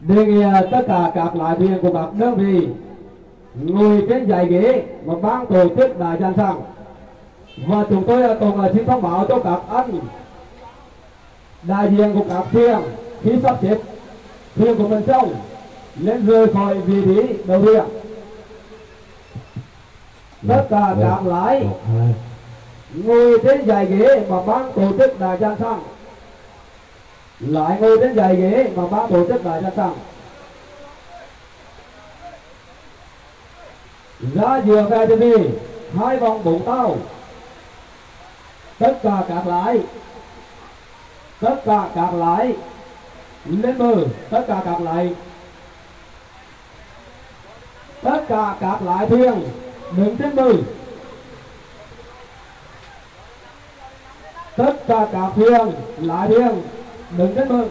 Đề nghị tất cả các lái viên của các đơn vị ngồi trên dãy ghế mà ban tổ chức đã sẵn sàng. Và chúng tôi còn xin thông báo cho các anh đại diện của các thuyền khi sắp xếp thuyền của mình xong lên rời khỏi vị trí đầu thuyền. Tất cả các lái ngồi trên dãy ghế mà ban tổ chức đã sẵn sàng. Lại ngồi trên dãy ghế mà ban tổ chức đã sẵn sàng. Ra giường ra TV, hai vòng bốn tàu. Tất cả các lái, tất cả các lái lên bờ, tất cả các lái, tất cả các lái thuyền đứng trên bờ. Tất cả các thuyền lái thuyền đứng trên bờ.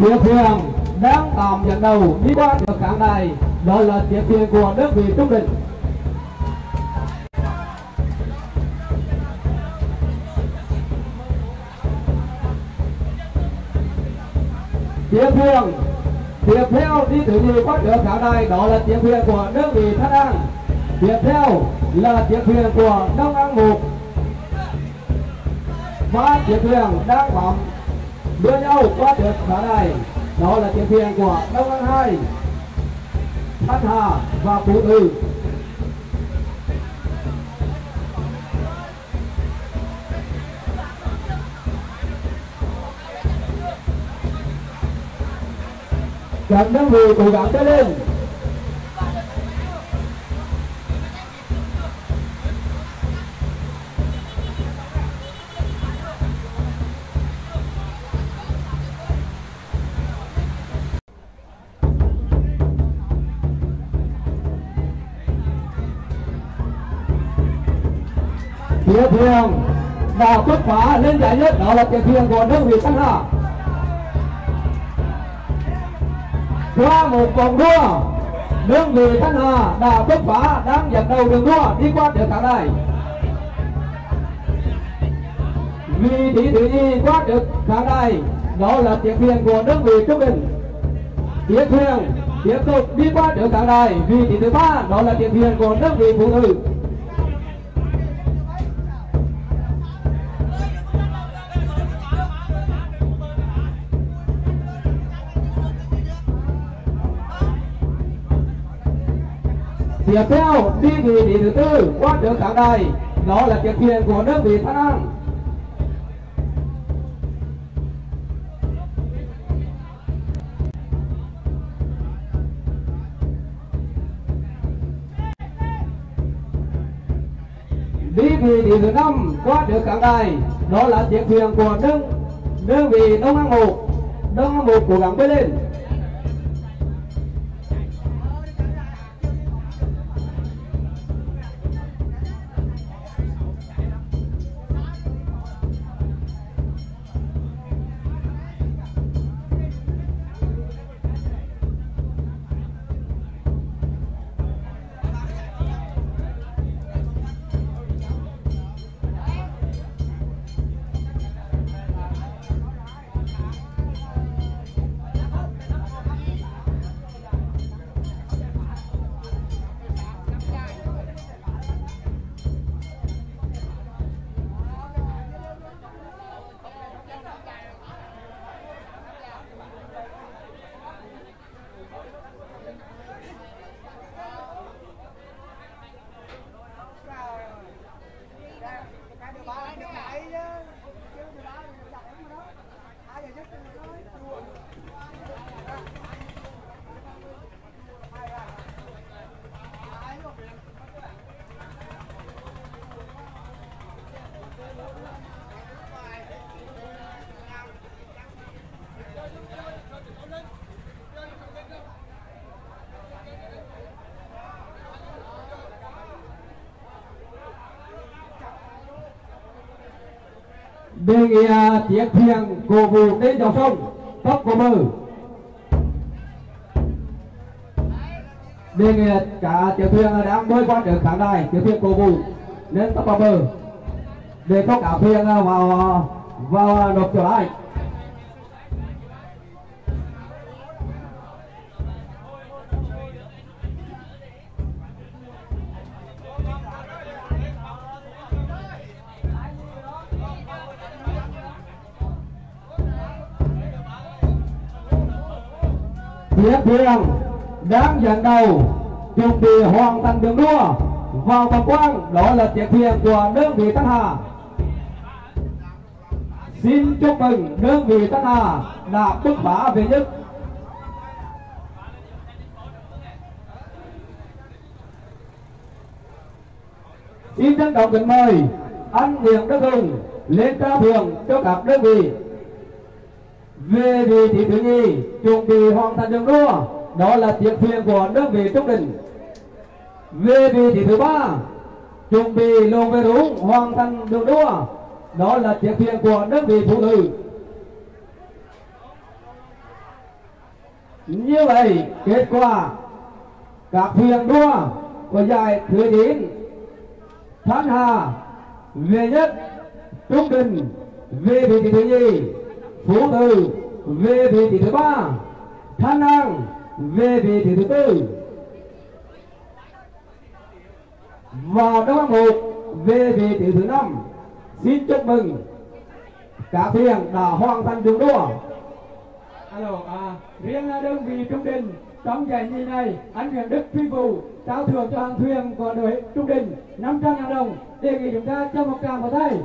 Chiếc thuyền đang tạm dẫn đầu đi qua được cảng này, đó là chiếc thuyền của đơn vị Trung Định. Chiếc thuyền tiếp theo đi thử đi qua được cảng này, đó là chiếc thuyền của đơn vị Thanh An. Tiếp theo là tiếng thuyền của Đông An Mục và tiếng thuyền đang bám đưa nhau qua tuyệt xã này, đó là tiếng thuyền của Đông An Hai, Thanh Hà và Phú Thủy. Các đơn vị cố gắng tới lên. Tiếng thuyền và quất phá lên giải nhất, đó là tiếng thuyền của đơn vị Thanh Hà. Qua một vòng đua, đơn vị Thanh Hà đã bứt phá, đang dẫn đầu đường đua đi qua tuyệt xã này. Vị trí thứ nhì qua tuyệt xã này, đó là tiếng thuyền của đơn vị Trung Bình. Tiếng thuyền tiếp tục đi qua tuyệt xã này. Vị trí thứ ba, đó là tiếng thuyền của đơn vị Phụ Nữ. Tiếp theo đi vị trí thứ tư qua tuyệt xã này, đó là tiếng thuyền của đơn vị Thanh An. Đi vị trí thứ năm qua tuyệt xã này, đó là tiếng thuyền của đơn vị Đông An Mục. Đông An Mục cố gắng bơi lên. Đề nghị chiếc thuyền cổ vũ đến dòng sông tốc của mơ. Đề nghị cả chiếc thuyền đang bơi qua được khán đài, chiếc thuyền cổ vũ đến tốc vào bờ để có cả thuyền vào nộp trở lại. Chiếc thuyền đang dẫn đầu chuẩn bị hoàn thành đường đua vào tầm quang, đó là chiếc thuyền của đơn vị Thanh Hà. Xin chúc mừng đơn vị Thanh Hà đã bứt phá về nhất. Xin trân trọng kính mời anh Nguyễn Đức Hùng lên trao thưởng cho các đơn vị về vị trí thứ nhì chuẩn bị hoàn thành đường đua, đó là tiếng thuyền của đơn vị Trung Đình. Về vị trí thứ ba chuẩn bị lồng về đúng hoàn thành đường đua, đó là tiếng thuyền của đơn vị Phụ Nữ. Như vậy kết quả các thuyền đua của giải thứ 9, Thanh Hà về nhất, Trung Đình về vị trí thứ nhì, Phú Thủy về vị trí thứ ba, Thanh An về vị trí thứ tư. và các hạng mục về vị trí thứ 5. Xin chúc mừng các thuyền đã hoàn thành đường đua. Alo, riêng đơn vị Trung Đình trong giải nhì này, anh Nguyễn Đức Phi Vũ trao thưởng cho hàng thuyền của đội Trung Đình 500.000 đồng. Đề nghị chúng ta cho một tràng vào tay.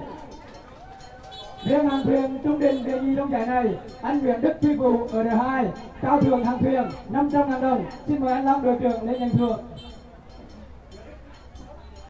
Riêng hàng thuyền Trung Đình đề nghị trong giải này, anh Nguyễn Đức Phi Vũ ở đội 2 trao thưởng hàng thuyền 500.000 đồng. Xin mời anh Long đội trưởng lên nhận thưởng.